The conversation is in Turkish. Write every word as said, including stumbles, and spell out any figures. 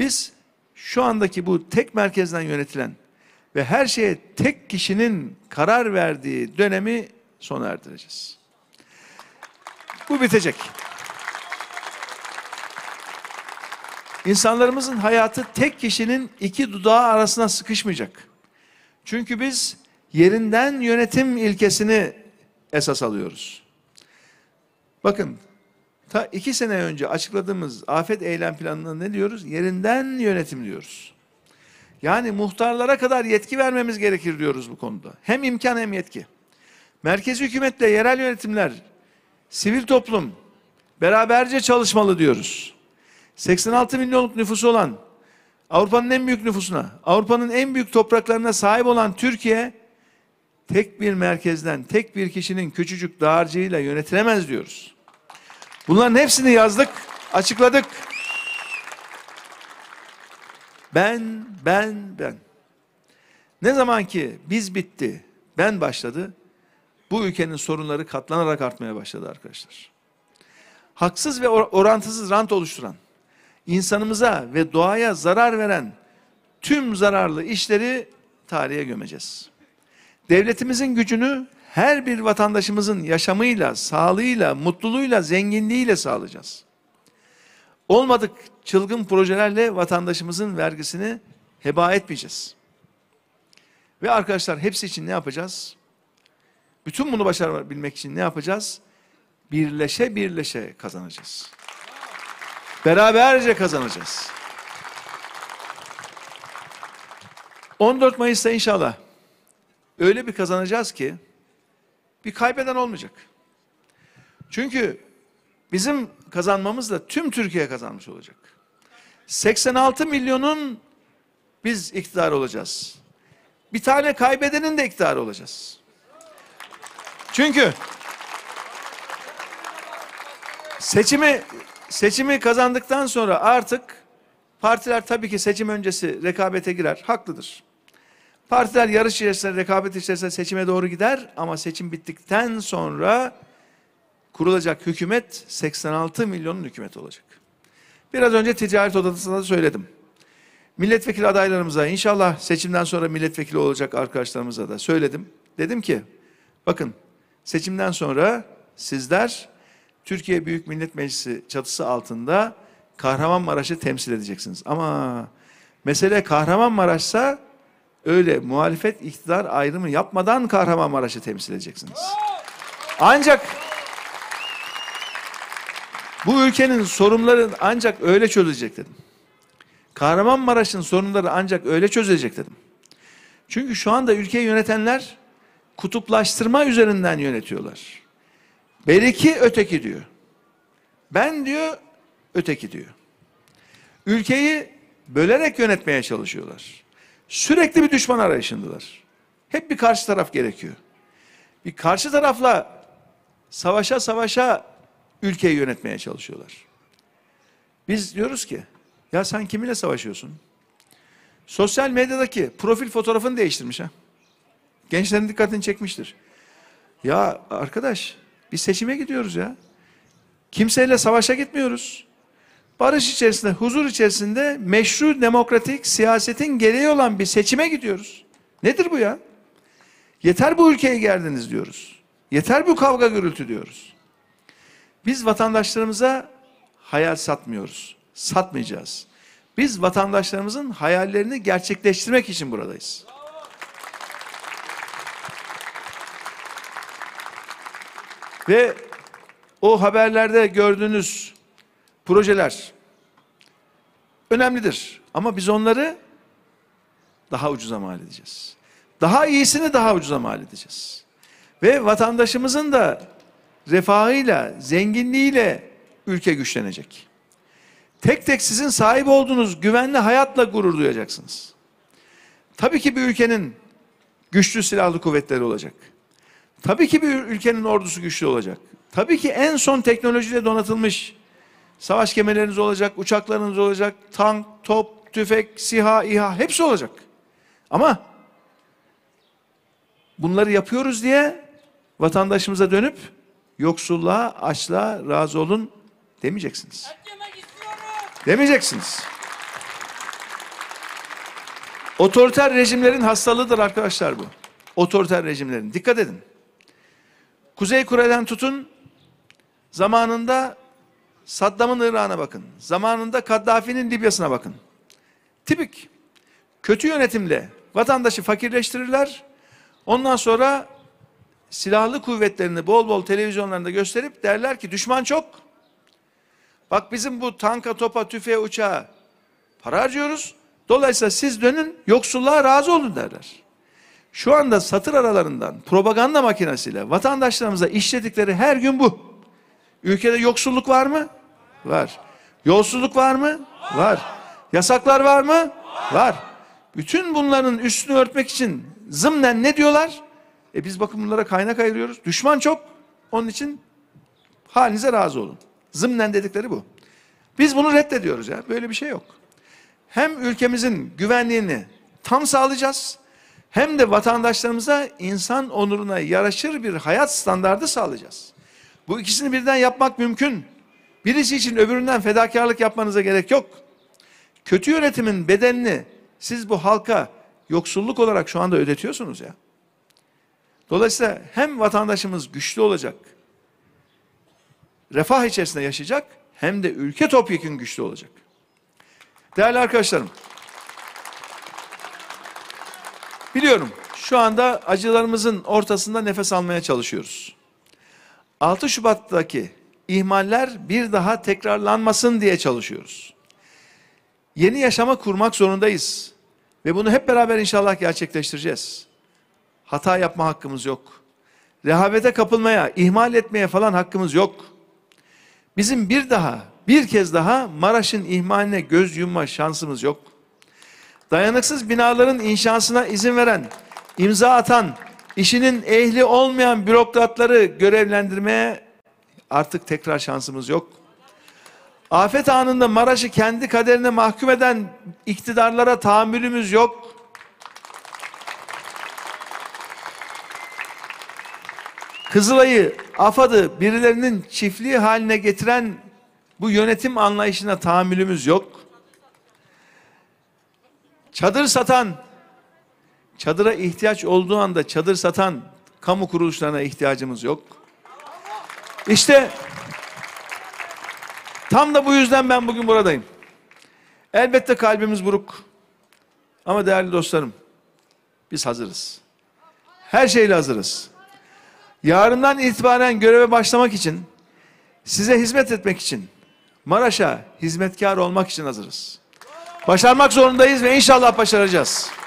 Biz şu andaki bu tek merkezden yönetilen ve her şeye tek kişinin karar verdiği dönemi sona erdireceğiz. Bu bitecek. İnsanlarımızın hayatı tek kişinin iki dudağı arasına sıkışmayacak. Çünkü biz yerinden yönetim ilkesini esas alıyoruz. Bakın, ta iki sene önce açıkladığımız afet eylem planına ne diyoruz? Yerinden yönetim diyoruz. Yani muhtarlara kadar yetki vermemiz gerekir diyoruz bu konuda. Hem imkan hem yetki. Merkezi hükümetle yerel yönetimler, sivil toplum beraberce çalışmalı diyoruz. seksen altı milyonluk nüfusu olan, Avrupa'nın en büyük nüfusuna, Avrupa'nın en büyük topraklarına sahip olan Türkiye, tek bir merkezden, tek bir kişinin küçücük dağarcığıyla yönetilemez diyoruz. Bunların hepsini yazdık, açıkladık. Ben, ben, ben. Ne zaman ki biz bitti, ben başladı, bu ülkenin sorunları katlanarak artmaya başladı arkadaşlar. Haksız ve orantısız rant oluşturan, insanımıza ve doğaya zarar veren tüm zararlı işleri tarihe gömeceğiz. Devletimizin gücünü her bir vatandaşımızın yaşamıyla, sağlığıyla, mutluluğuyla, zenginliğiyle sağlayacağız. Olmadık çılgın projelerle vatandaşımızın vergisini heba etmeyeceğiz. Ve arkadaşlar, hepsi için ne yapacağız? Bütün bunu başarabilmek için ne yapacağız? Birleşe birleşe kazanacağız. Beraberce kazanacağız. on dört Mayıs'ta inşallah öyle bir kazanacağız ki bir kaybeden olmayacak. Çünkü bizim kazanmamızla tüm Türkiye kazanmış olacak. seksen altı milyonun biz iktidarı olacağız. Bir tane kaybedenin de iktidarı olacağız. Çünkü seçimi seçimi kazandıktan sonra artık partiler tabii ki seçim öncesi rekabete girer. Haklıdır. Partiler yarış içerisinde, rekabet içerisinde seçime doğru gider ama seçim bittikten sonra kurulacak hükümet seksen altı milyonun hükümeti olacak. Biraz önce ticaret odasında da söyledim. Milletvekili adaylarımıza, inşallah seçimden sonra milletvekili olacak arkadaşlarımıza da söyledim. Dedim ki bakın, seçimden sonra sizler Türkiye Büyük Millet Meclisi çatısı altında Kahramanmaraş'ı temsil edeceksiniz. Ama mesele Kahramanmaraş'sa öyle muhalefet iktidar ayrımı yapmadan Kahramanmaraş'ı temsil edeceksiniz. Ancak bu ülkenin sorunları ancak öyle çözülecek dedim. Kahramanmaraş'ın sorunları ancak öyle çözülecek dedim. Çünkü şu anda ülkeyi yönetenler kutuplaştırma üzerinden yönetiyorlar. Beriki öteki diyor. Ben diyor, öteki diyor. Ülkeyi bölerek yönetmeye çalışıyorlar. Sürekli bir düşman arayışındalar. Hep bir karşı taraf gerekiyor. Bir karşı tarafla savaşa savaşa ülkeyi yönetmeye çalışıyorlar. Biz diyoruz ki, ya sen kiminle savaşıyorsun? Sosyal medyadaki profil fotoğrafını değiştirmiş ha. Gençlerin dikkatini çekmiştir. Ya arkadaş, biz seçime gidiyoruz ya. Kimseyle savaşa gitmiyoruz. Barış içerisinde, huzur içerisinde meşru demokratik siyasetin gereği olan bir seçime gidiyoruz. Nedir bu ya? Yeter bu ülkeyi gerdiniz diyoruz. Yeter bu kavga gürültü diyoruz. Biz vatandaşlarımıza hayal satmıyoruz. Satmayacağız. Biz vatandaşlarımızın hayallerini gerçekleştirmek için buradayız. Ve o haberlerde gördüğünüz projeler önemlidir. Ama biz onları daha ucuza mal edeceğiz. Daha iyisini daha ucuza mal edeceğiz. Ve vatandaşımızın da refahıyla, zenginliğiyle ülke güçlenecek. Tek tek sizin sahip olduğunuz güvenli hayatla gurur duyacaksınız. Tabii ki bir ülkenin güçlü silahlı kuvvetleri olacak. Tabii ki bir ülkenin ordusu güçlü olacak. Tabii ki en son teknolojiyle donatılmış savaş gemileriniz olacak, uçaklarınız olacak, tank, top, tüfek, SİHA, İHA hepsi olacak. Ama bunları yapıyoruz diye vatandaşımıza dönüp yoksulluğa, açlığa razı olun demeyeceksiniz. Demeyeceksiniz. Otoriter rejimlerin hastalığıdır arkadaşlar bu. Otoriter rejimlerin. Dikkat edin. Kuzey Kore'den tutun, zamanında Saddam'ın Irak'ına bakın. Zamanında Kaddafi'nin Libya'sına bakın. Tipik. Kötü yönetimle vatandaşı fakirleştirirler. Ondan sonra silahlı kuvvetlerini bol bol televizyonlarında gösterip derler ki düşman çok. Bak bizim bu tanka, topa, tüfeğe, uçağa para harcıyoruz. Dolayısıyla siz dönün, yoksulluğa razı olun derler. Şu anda satır aralarından propaganda makinesiyle vatandaşlarımıza işledikleri her gün bu. Ülkede yoksulluk var mı? Var. Yolsuzluk var mı? Var. Yasaklar var mı? Var. Bütün bunların üstünü örtmek için zımnen ne diyorlar? E biz bakın bunlara kaynak ayırıyoruz. Düşman çok. Onun için halinize razı olun. Zımnen dedikleri bu. Biz bunu reddediyoruz ya. Böyle bir şey yok. Hem ülkemizin güvenliğini tam sağlayacağız, hem de vatandaşlarımıza insan onuruna yaraşır bir hayat standardı sağlayacağız. Bu ikisini birden yapmak mümkün. Birisi için öbüründen fedakarlık yapmanıza gerek yok. Kötü yönetimin bedelini siz bu halka yoksulluk olarak şu anda ödetiyorsunuz ya. Dolayısıyla hem vatandaşımız güçlü olacak, refah içerisinde yaşayacak, hem de ülke topyekün güçlü olacak. Değerli arkadaşlarım, biliyorum şu anda acılarımızın ortasında nefes almaya çalışıyoruz. altı Şubat'taki ihmaller bir daha tekrarlanmasın diye çalışıyoruz. Yeni yaşama kurmak zorundayız ve bunu hep beraber inşallah gerçekleştireceğiz. Hata yapma hakkımız yok. Rehavete kapılmaya, ihmal etmeye falan hakkımız yok. Bizim bir daha, bir kez daha Maraş'ın ihmaline göz yumma şansımız yok. Dayanıksız binaların inşasına izin veren, imza atan, işinin ehli olmayan bürokratları görevlendirmeye artık tekrar şansımız yok. Afet anında Maraş'ı kendi kaderine mahkum eden iktidarlara tahammülümüz yok. Kızılay'ı, AFAD'ı birilerinin çiftliği haline getiren bu yönetim anlayışına tahammülümüz yok. Çadır satan, çadıra ihtiyaç olduğu anda çadır satan kamu kuruluşlarına ihtiyacımız yok. İşte tam da bu yüzden ben bugün buradayım. Elbette kalbimiz buruk. Ama değerli dostlarım, biz hazırız. Her şeyle hazırız. Yarından itibaren göreve başlamak için, size hizmet etmek için, Maraş'a hizmetkar olmak için hazırız. Başarmak zorundayız ve inşallah başaracağız.